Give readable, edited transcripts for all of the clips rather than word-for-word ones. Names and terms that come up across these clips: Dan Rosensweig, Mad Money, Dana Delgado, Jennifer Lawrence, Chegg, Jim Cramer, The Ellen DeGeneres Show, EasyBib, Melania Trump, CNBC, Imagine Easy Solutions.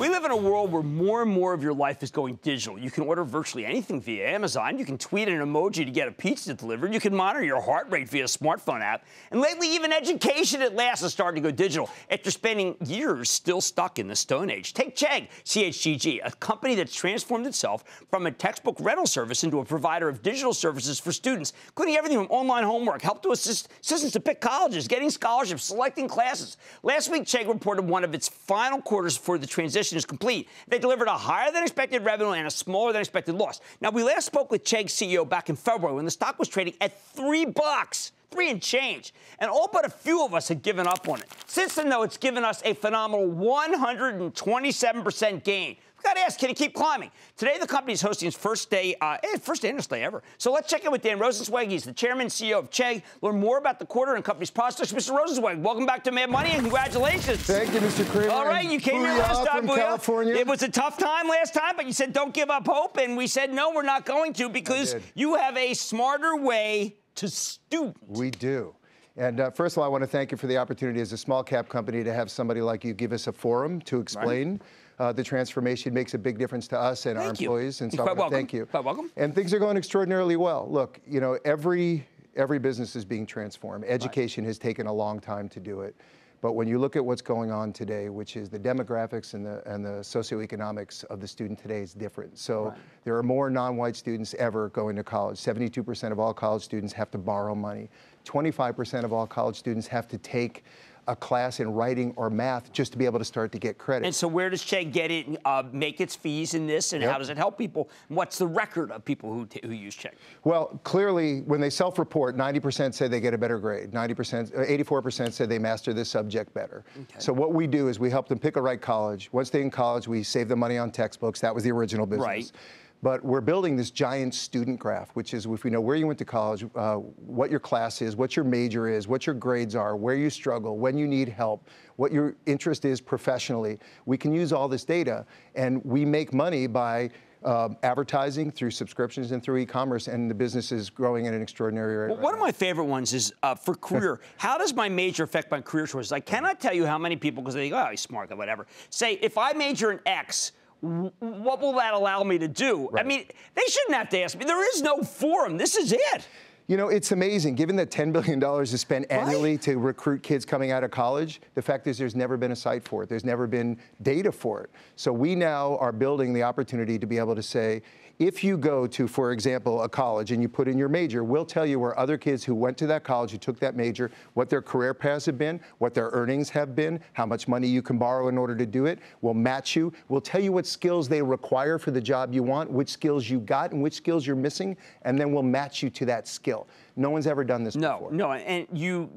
We live in a world where more and more of your life is going digital. You can order virtually anything via Amazon. You can tweet an emoji to get a pizza delivered. You can monitor your heart rate via a smartphone app. And lately, even education at last is starting to go digital after spending years still stuck in the Stone Age. Take Chegg, CHGG, a company that's transformed itself from a textbook rental service into a provider of digital services for students, including everything from online homework, help to assist students to pick colleges, getting scholarships, selecting classes. Last week, Chegg reported one of its final quarters before the transition is complete. They delivered a higher-than-expected revenue and a smaller-than-expected loss. Now, we last spoke with Chegg's CEO back in February when the stock was trading at $3. $3 and change. And all but a few of us had given up on it. Since then, though, it's given us a phenomenal 127% gain. We've got to ask, can it keep climbing? Today, the company is hosting its first analyst day ever. So let's check in with Dan Rosensweig. He's the chairman and CEO of Chegg. Learn more about the quarter and company's prospects. Mr. Rosensweig, welcome back to Mad Money, and congratulations. Thank you, Mr. Cramer. All right, you came here last time, California. It was a tough time last time, but you said don't give up hope, and we said no, we're not going to, because you have a smarter way to student. We do. And first of all, I want to thank you for the opportunity as a small cap company to have somebody like you give us a forum to explain. Right. The transformation makes a big difference to us and our employees. And so I want to thank you. Quite welcome. And things are going extraordinarily well. Look, you know, every business is being transformed. Education has taken a long time to do it. But when you look at what's going on today, which is the demographics and the socioeconomics of the student today is different. So there are more non-white students ever going to college. 72% of all college students have to borrow money. 25% of all college students have to take a class in writing or math just to be able to start to get credit. And so where does Chegg get it, make its fees in this, and how does it help people? And what's the record of people who use Chegg? Well, clearly, when they self-report, 90% say they get a better grade. 84% say they master this subject better. Okay. So what we do is we help them pick a right college. Once they're in college, we save them money on textbooks. That was the original business. Right. But we're building this giant student graph, which is if we know where you went to college, what your class is, what your major is, what your grades are, where you struggle, when you need help, what your interest is professionally. We can use all this data, and we make money by advertising through subscriptions and through e-commerce, and the business is growing at an extraordinary rate. Well, one of my favorite ones is for career. How does my major affect my career choices? I cannot tell you how many people, because they think, oh, he's smart or whatever, say, if I major in X, what will that allow me to do? Right. I mean, they shouldn't have to ask me. There is no forum. This is it. You know, it's amazing. Given that $10 billion is spent annually to recruit kids coming out of college, the fact is there's never been a site for it. There's never been data for it. So we now are building the opportunity to be able to say, if you go to, for example, a college and you put in your major, we'll tell you where other kids who went to that college, who took that major, what their career paths have been, what their earnings have been, how much money you can borrow in order to do it. We'll match you. We'll tell you what skills they require for the job you want, which skills you got and which skills you're missing, and then we'll match you to that skill. No one's ever done this before. No, and you're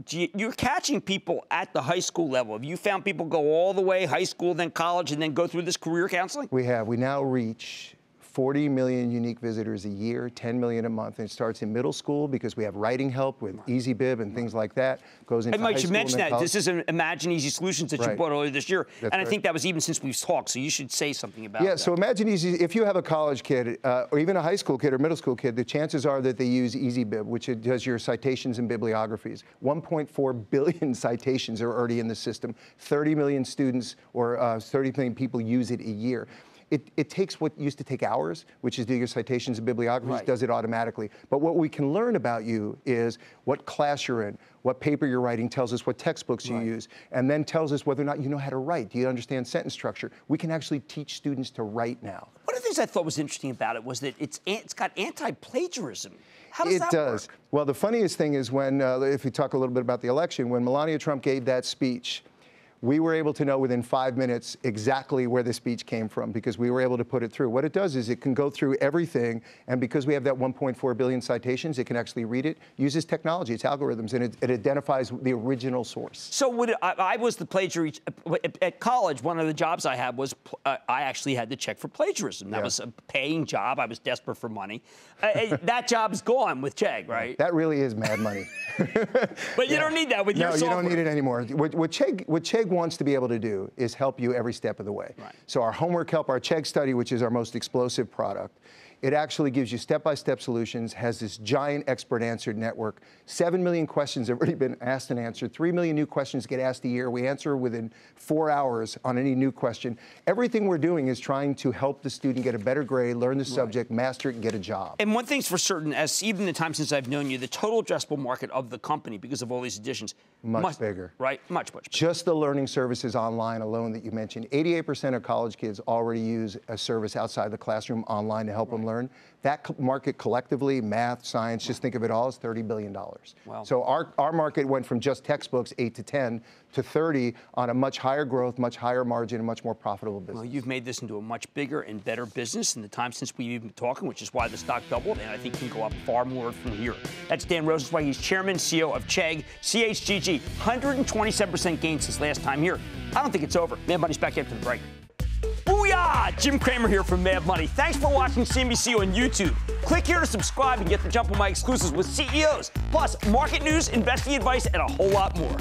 catching people at the high school level. Have you found people go all the way high school, then college, and then go through this career counseling? We have. We now reach 40 million unique visitors a year, 10 million a month, and it starts in middle school because we have writing help with EasyBib and things like that. Goes into high school. And Mike, you mentioned that this is an Imagine Easy Solutions that you bought earlier this year, and I think that was even since we've talked. So you should say something about that. Yeah. So Imagine Easy. If you have a college kid, or even a high school kid or middle school kid, the chances are that they use EasyBib, which it does your citations and bibliographies. 1.4 billion citations are already in the system. 30 million students or 30 million people use it a year. It takes what used to take hours, which is do your citations and bibliographies, does it automatically. But what we can learn about you is what class you're in, what paper you're writing, tells us what textbooks you use, and then tells us whether or not you know how to write. Do you understand sentence structure? We can actually teach students to write now. One of the things I thought was interesting about it was that it's got anti-plagiarism. How does that work? It does. Well, the funniest thing is when, if we talk a little bit about the election, when Melania Trump gave that speech, we were able to know within 5 minutes exactly where the speech came from because we were able to put it through. What it does is it can go through everything, and because we have that 1.4 billion citations, it can actually read it, uses technology, its algorithms, and it identifies the original source. So would it, I was the plagiarist. At college, one of the jobs I had was I actually had to check for plagiarism. That was a paying job. I was desperate for money. That job's gone with Chegg, right? That really is mad money. But you don't need that with your software. No, you don't need it anymore. What Chegg wants to be able to do is help you every step of the way. Right. So our homework help, our Chegg study, which is our most explosive product, It actually gives you step-by-step solutions, has this giant expert answer network. 7 million questions have already been asked and answered. 3 million new questions get asked a year. We answer within 4 hours on any new question. Everything we're doing is trying to help the student get a better grade, learn the subject, master it, and get a job. And one thing's for certain, as even the time since I've known you, the total addressable market of the company, because of all these additions, much bigger. Right? Much, much bigger. Just the learning services online alone that you mentioned, 88% of college kids already use a service outside the classroom online to help them learn. That market collectively, math, science, just think of it all as $30 billion. Wow. So our market went from just textbooks, 8 to 10, to 30 on a much higher growth, much higher margin, and much more profitable business. Well, you've made this into a much bigger and better business in the time since we've been talking, which is why the stock doubled, and I think can go up far more from here. That's Dan Rosensweig. He's chairman, CEO of Chegg, CHGG, 127% gain since last time here. I don't think it's over. Mad Money's back after the break. Booyah! Jim Cramer here from Mad Money. Thanks for watching CNBC on YouTube. Click here to subscribe and get the jump on my exclusives with CEOs, plus market news, investing advice, and a whole lot more.